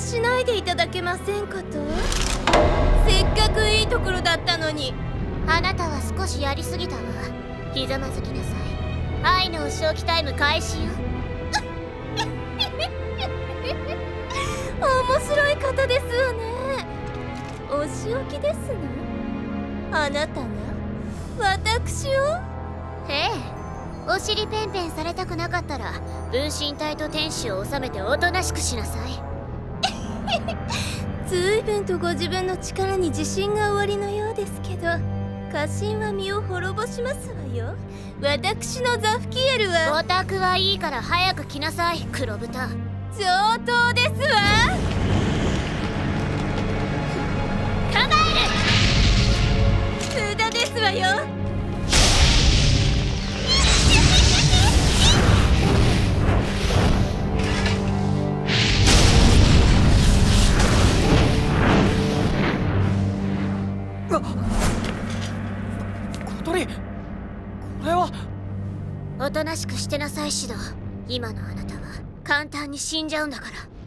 はしないでいただけませんかと。せっかくいいところだったのに。あなたは少しやりすぎたわ。ひざまずきなさい。愛のお仕置きタイム開始よ。面白い方ですわね。お仕置きですな。あなたが私を。ええ、お尻ペンペンされたくなかったら分身体と天使を収めておとなしくしなさい。ずいぶんとご自分の力に自信がおありのようですけど、過信は身を滅ぼしますわよ。私のザフキエルは。オタクはいいから早く来なさい、黒豚。上等ですわ。構える。無駄ですわよ。おとなしくしてなさいシド。今のあなたは簡単に死んじゃうんだから。